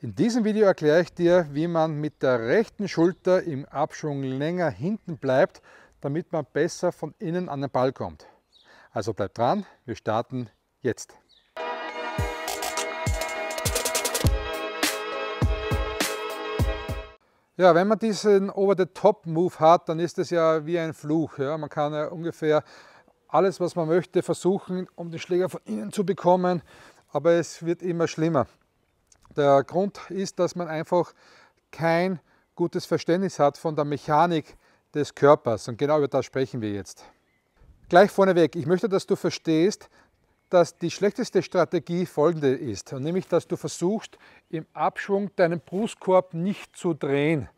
In diesem Video erkläre ich dir, wie man mit der rechten Schulter im Abschwung länger hinten bleibt, damit man besser von innen an den Ball kommt. Also bleib dran, wir starten jetzt. Ja, wenn man diesen Over-the-Top-Move hat, dann ist es ja wie ein Fluch. Ja? Man kann ja ungefähr alles, was man möchte, versuchen, um den Schläger von innen zu bekommen, aber es wird immer schlimmer. Der Grund ist, dass man einfach kein gutes Verständnis hat von der Mechanik des Körpers. Und genau über das sprechen wir jetzt. Gleich vorneweg, ich möchte, dass du verstehst, dass die schlechteste Strategie folgende ist. Nämlich, dass du versuchst, im Abschwung deinen Brustkorb nicht zu drehen,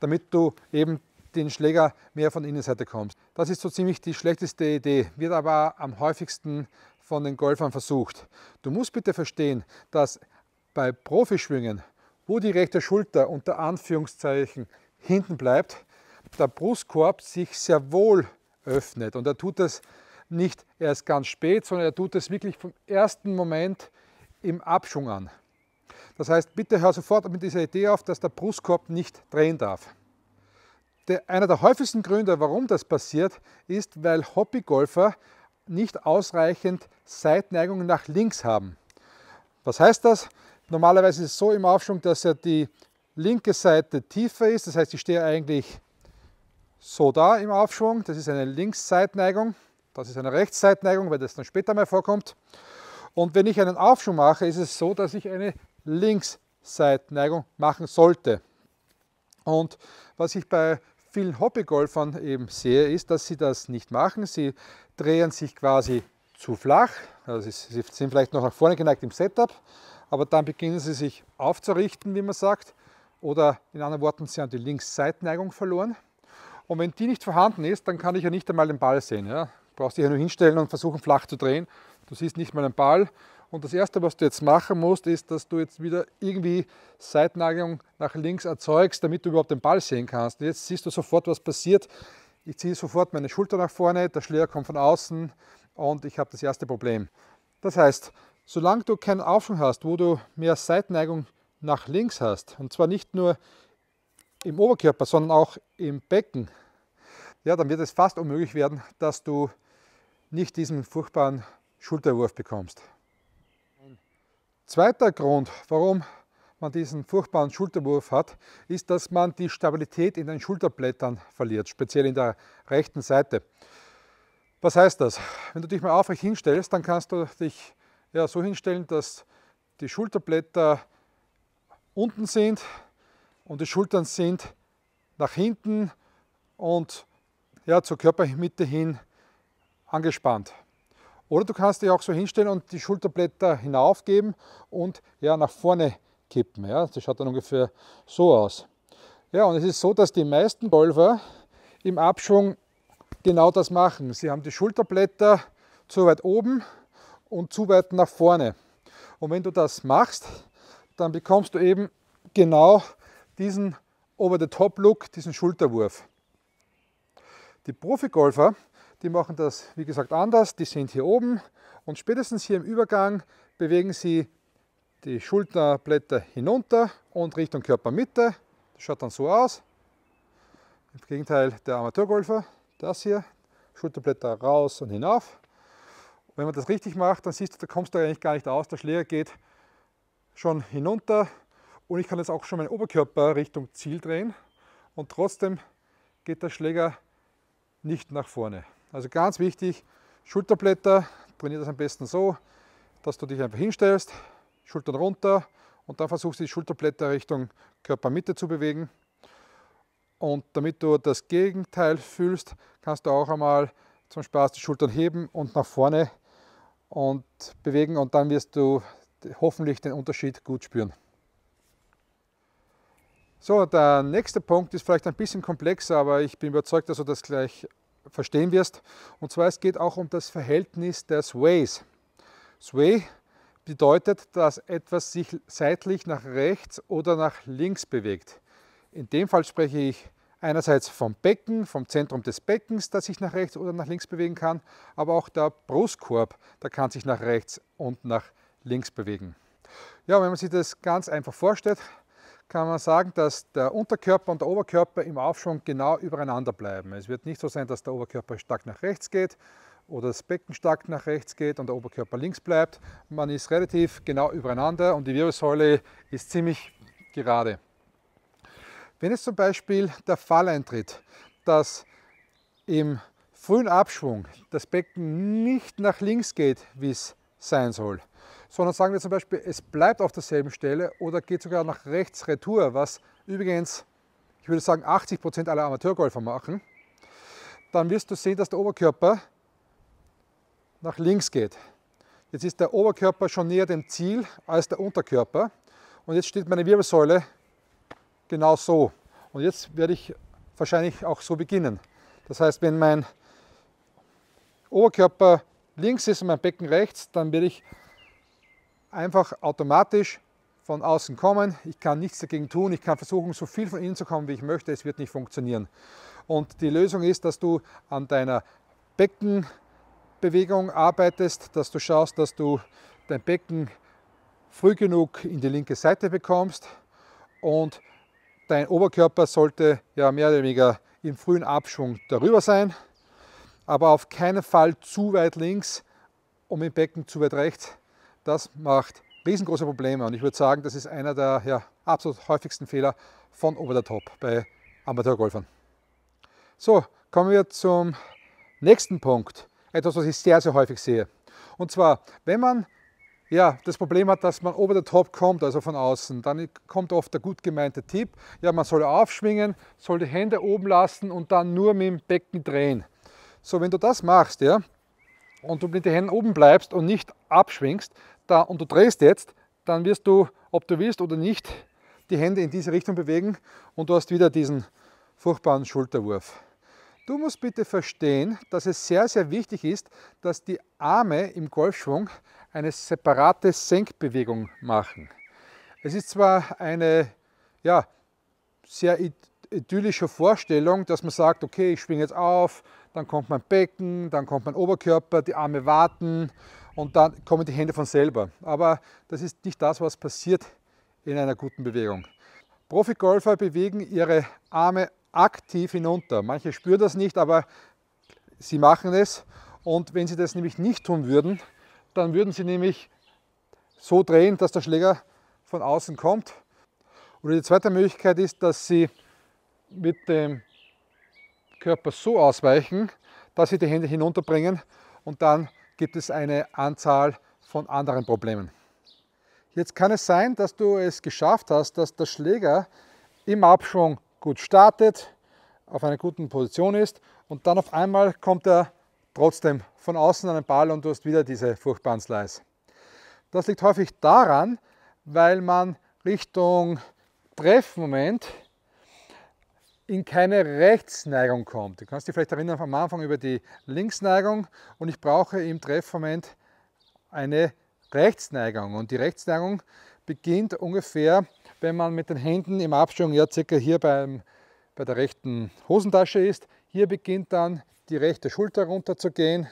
damit du eben den Schläger mehr von der Innenseite kommst. Das ist so ziemlich die schlechteste Idee, wird aber am häufigsten von den Golfern versucht. Du musst bitte verstehen, dass bei Profischwingen, wo die rechte Schulter unter Anführungszeichen hinten bleibt, der Brustkorb sich sehr wohl öffnet. Und er tut das nicht erst ganz spät, sondern er tut das wirklich vom ersten Moment im Abschwung an. Das heißt, bitte hör sofort mit dieser Idee auf, dass der Brustkorb nicht drehen darf. Einer der häufigsten Gründe, warum das passiert, ist, weil Hobbygolfer nicht ausreichend Seitneigungen nach links haben. Was heißt das? Normalerweise ist es so im Aufschwung, dass ja die linke Seite tiefer ist. Das heißt, ich stehe eigentlich so da im Aufschwung. Das ist eine Linksseitneigung. Das ist eine Rechtsseitneigung, weil das dann später mal vorkommt. Und wenn ich einen Aufschwung mache, ist es so, dass ich eine Linksseitneigung machen sollte. Und was ich bei vielen Hobbygolfern eben sehe, ist, dass sie das nicht machen. Sie drehen sich quasi zu flach. Also sie sind vielleicht noch nach vorne geneigt im Setup. Aber dann beginnen sie sich aufzurichten, wie man sagt, oder in anderen Worten, sie haben die Linksseitneigung verloren. Und wenn die nicht vorhanden ist, dann kann ich ja nicht einmal den Ball sehen. Ja? Du brauchst dich ja nur hinstellen und versuchen flach zu drehen. Du siehst nicht mal den Ball. Und das Erste, was du jetzt machen musst, ist, dass du jetzt wieder irgendwie Seitneigung nach links erzeugst, damit du überhaupt den Ball sehen kannst. Und jetzt siehst du sofort, was passiert. Ich ziehe sofort meine Schulter nach vorne, der Schläger kommt von außen und ich habe das erste Problem. Das heißt, solange du keinen Aufschwung hast, wo du mehr Seitneigung nach links hast, und zwar nicht nur im Oberkörper, sondern auch im Becken, ja, dann wird es fast unmöglich werden, dass du nicht diesen furchtbaren Schulterwurf bekommst. Zweiter Grund, warum man diesen furchtbaren Schulterwurf hat, ist, dass man die Stabilität in den Schulterblättern verliert, speziell in der rechten Seite. Was heißt das? Wenn du dich mal aufrecht hinstellst, dann kannst du dich ja so hinstellen, dass die Schulterblätter unten sind und die Schultern sind nach hinten und ja, zur Körpermitte hin angespannt. Oder du kannst dich auch so hinstellen und die Schulterblätter hinaufgeben und ja, nach vorne kippen. Ja. Das schaut dann ungefähr so aus. Ja, und es ist so, dass die meisten Golfer im Abschwung genau das machen. Sie haben die Schulterblätter zu weit oben und zu weit nach vorne. Und wenn du das machst, dann bekommst du eben genau diesen Over-the-Top-Look, diesen Schulterwurf. Die Profigolfer, die machen das, wie gesagt, anders. Die sind hier oben und spätestens hier im Übergang bewegen sie die Schulterblätter hinunter und Richtung Körpermitte. Das schaut dann so aus. Im Gegenteil der Amateurgolfer, das hier, Schulterblätter raus und hinauf. Wenn man das richtig macht, dann siehst du, da kommst du eigentlich gar nicht aus. Der Schläger geht schon hinunter und ich kann jetzt auch schon meinen Oberkörper Richtung Ziel drehen und trotzdem geht der Schläger nicht nach vorne. Also ganz wichtig, Schulterblätter, trainier das am besten so, dass du dich einfach hinstellst, Schultern runter und dann versuchst du die Schulterblätter Richtung Körpermitte zu bewegen. Und damit du das Gegenteil fühlst, kannst du auch einmal zum Spaß die Schultern heben und nach vorne und bewegen und dann wirst du hoffentlich den Unterschied gut spüren. So, der nächste Punkt ist vielleicht ein bisschen komplexer, aber ich bin überzeugt, dass du das gleich verstehen wirst. Und zwar, es geht auch um das Verhältnis der Sways. Sway bedeutet, dass etwas sich seitlich nach rechts oder nach links bewegt. In dem Fall spreche ich einerseits vom Becken, vom Zentrum des Beckens, das sich nach rechts oder nach links bewegen kann, aber auch der Brustkorb, der kann sich nach rechts und nach links bewegen. Ja, wenn man sich das ganz einfach vorstellt, kann man sagen, dass der Unterkörper und der Oberkörper im Aufschwung genau übereinander bleiben. Es wird nicht so sein, dass der Oberkörper stark nach rechts geht oder das Becken stark nach rechts geht und der Oberkörper links bleibt. Man ist relativ genau übereinander und die Wirbelsäule ist ziemlich gerade. Wenn jetzt zum Beispiel der Fall eintritt, dass im frühen Abschwung das Becken nicht nach links geht, wie es sein soll, sondern sagen wir zum Beispiel, es bleibt auf derselben Stelle oder geht sogar nach rechts retour, was übrigens, ich würde sagen, 80% aller Amateurgolfer machen, dann wirst du sehen, dass der Oberkörper nach links geht. Jetzt ist der Oberkörper schon näher dem Ziel als der Unterkörper und jetzt steht meine Wirbelsäule genau so. Und jetzt werde ich wahrscheinlich auch so beginnen. Das heißt, wenn mein Oberkörper links ist und mein Becken rechts, dann werde ich einfach automatisch von außen kommen. Ich kann nichts dagegen tun. Ich kann versuchen, so viel von innen zu kommen, wie ich möchte. Es wird nicht funktionieren. Und die Lösung ist, dass du an deiner Beckenbewegung arbeitest, dass du schaust, dass du dein Becken früh genug in die linke Seite bekommst und dein Oberkörper sollte ja mehr oder weniger im frühen Abschwung darüber sein, aber auf keinen Fall zu weit links und im Becken zu weit rechts. Das macht riesengroße Probleme und ich würde sagen, das ist einer der absolut häufigsten Fehler von over the top bei Amateurgolfern. So, kommen wir zum nächsten Punkt. Etwas, was ich sehr, sehr häufig sehe. Und zwar, wenn man das Problem hat, dass man over the top kommt, also von außen, dann kommt oft der gut gemeinte Tipp, man soll aufschwingen, soll die Hände oben lassen und dann nur mit dem Becken drehen. So, wenn du das machst, und du mit den Händen oben bleibst und nicht abschwingst, und du drehst jetzt, dann wirst du, ob du willst oder nicht, die Hände in diese Richtung bewegen und du hast wieder diesen furchtbaren Schulterwurf. Du musst bitte verstehen, dass es sehr, sehr wichtig ist, dass die Arme im Golfschwung eine separate Senkbewegung machen. Es ist zwar eine sehr idyllische Vorstellung, dass man sagt, okay, ich schwinge jetzt auf, dann kommt mein Becken, dann kommt mein Oberkörper, die Arme warten und dann kommen die Hände von selber. Aber das ist nicht das, was passiert in einer guten Bewegung. Profigolfer bewegen ihre Arme aktiv hinunter. Manche spüren das nicht, aber sie machen es. Und wenn sie das nämlich nicht tun würden, dann würden sie nämlich so drehen, dass der Schläger von außen kommt. Oder die zweite Möglichkeit ist, dass sie mit dem Körper so ausweichen, dass sie die Hände hinunterbringen und dann gibt es eine Anzahl von anderen Problemen. Jetzt kann es sein, dass du es geschafft hast, dass der Schläger im Abschwung gut startet, auf einer guten Position ist und dann auf einmal kommt er trotzdem von außen an den Ball und du hast wieder diese furchtbaren Slice. Das liegt häufig daran, weil man Richtung Treffmoment in keine Rechtsneigung kommt. Du kannst dich vielleicht erinnern am Anfang über die Linksneigung und ich brauche im Treffmoment eine Rechtsneigung. Und die Rechtsneigung beginnt ungefähr, wenn man mit den Händen im Abschwung circa hier bei der rechten Hosentasche ist. Hier beginnt dann die rechte Schulter runter zu gehen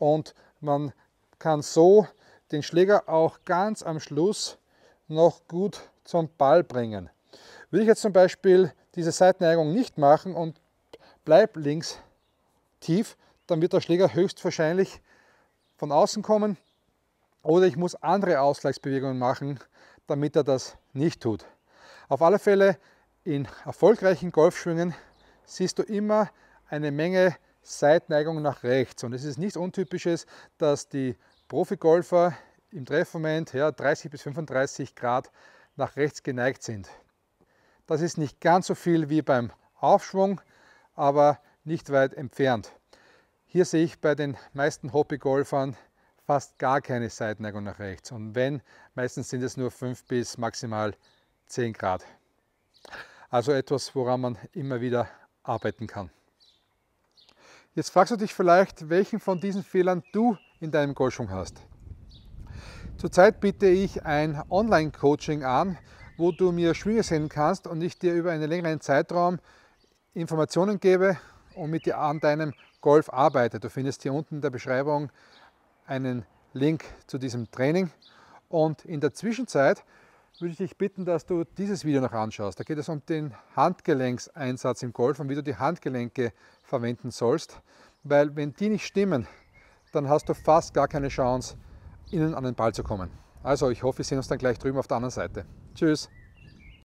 und man kann so den Schläger auch ganz am Schluss noch gut zum Ball bringen. Will ich jetzt zum Beispiel diese Seitenneigung nicht machen und bleib links tief, dann wird der Schläger höchstwahrscheinlich von außen kommen oder ich muss andere Ausgleichsbewegungen machen, damit er das nicht tut. Auf alle Fälle in erfolgreichen Golfschwingen siehst du immer eine Menge Seitenneigung nach rechts und es ist nichts Untypisches, dass die Profigolfer im Treffmoment 30 bis 35 Grad nach rechts geneigt sind. Das ist nicht ganz so viel wie beim Aufschwung, aber nicht weit entfernt. Hier sehe ich bei den meisten Hobbygolfern fast gar keine Seitenneigung nach rechts. Und wenn, meistens sind es nur 5 bis maximal 10 Grad. Also etwas, woran man immer wieder arbeiten kann. Jetzt fragst du dich vielleicht, welchen von diesen Fehlern du in deinem Golfschwung hast. Zurzeit biete ich ein Online-Coaching an, wo du mir Schwünge sehen kannst und ich dir über einen längeren Zeitraum Informationen gebe und mit dir an deinem Golf arbeite. Du findest hier unten in der Beschreibung einen Link zu diesem Training Und in der Zwischenzeit würde ich dich bitten, dass du dieses Video noch anschaust. Da geht es um den Handgelenkseinsatz im Golf und wie du die Handgelenke verwenden sollst. Weil wenn die nicht stimmen, dann hast du fast gar keine Chance, innen an den Ball zu kommen. Also ich hoffe, wir sehen uns dann gleich drüben auf der anderen Seite. Tschüss!